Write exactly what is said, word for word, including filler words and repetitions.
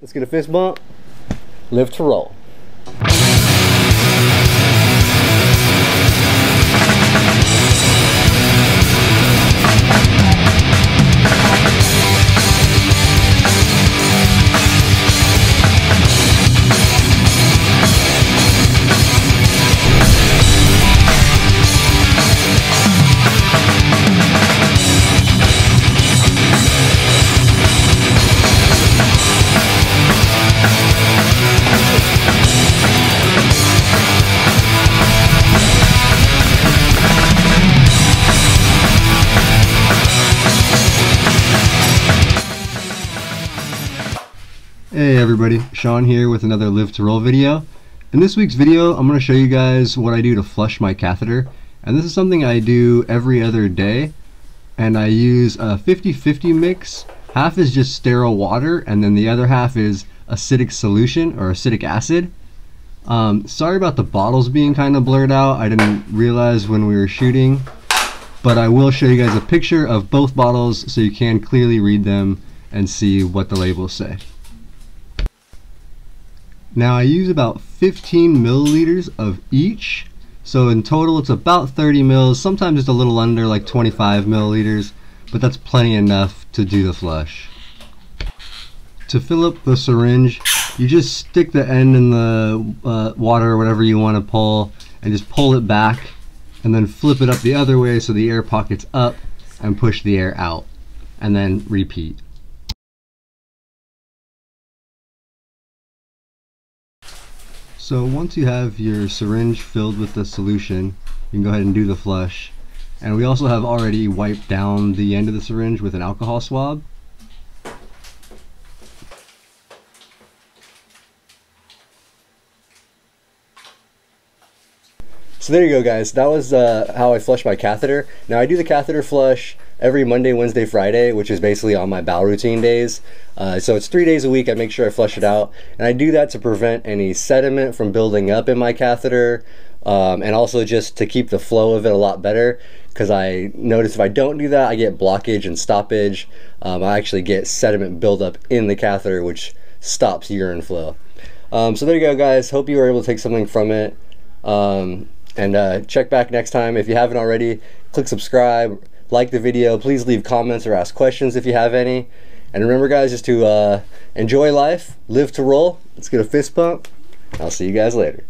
Let's get a fist bump. Live to roll. Hey everybody, Sean here with another Live to Roll video. In this week's video, I'm going to show you guys what I do to flush my catheter. And this is something I do every other day. And I use a fifty fifty mix. Half is just sterile water, and then the other half is acidic solution or acetic acid. Um, sorry about the bottles being kind of blurred out. I didn't realize when we were shooting. But I will show you guys a picture of both bottles so you can clearly read them and see what the labels say. Now I use about fifteen milliliters of each, so in total it's about thirty mils, sometimes it's a little under, like twenty-five milliliters, but that's plenty enough to do the flush. To fill up the syringe, you just stick the end in the uh, water or whatever you want to pull, and just pull it back, and then flip it up the other way so the air pockets up, and push the air out, and then repeat. So once you have your syringe filled with the solution, you can go ahead and do the flush. And we also have already wiped down the end of the syringe with an alcohol swab. So there you go guys, that was uh, how I flush my catheter. Now I do the catheter flush every Monday, Wednesday, Friday, which is basically on my bowel routine days. Uh, so it's three days a week, I make sure I flush it out. And I do that to prevent any sediment from building up in my catheter, um, and also just to keep the flow of it a lot better, because I notice if I don't do that, I get blockage and stoppage. Um, I actually get sediment buildup in the catheter, which stops urine flow. Um, so there you go guys, hope you were able to take something from it. Um, and uh, check back next time. If you haven't already, click subscribe, like the video, please leave comments or ask questions if you have any. And remember guys, just to uh, enjoy life, live to roll. Let's get a fist bump. I'll see you guys later.